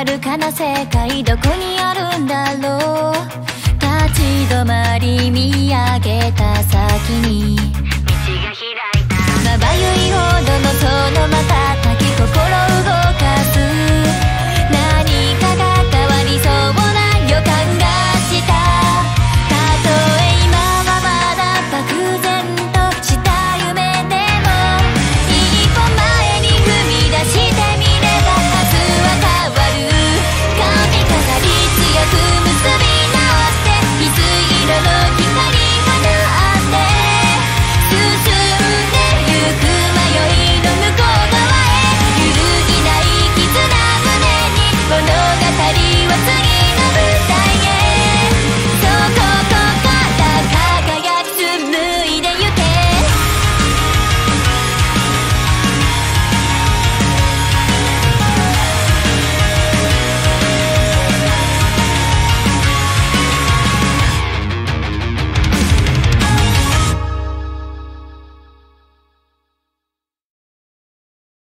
遥かな世界どこにあるんだろう。立ち止まり見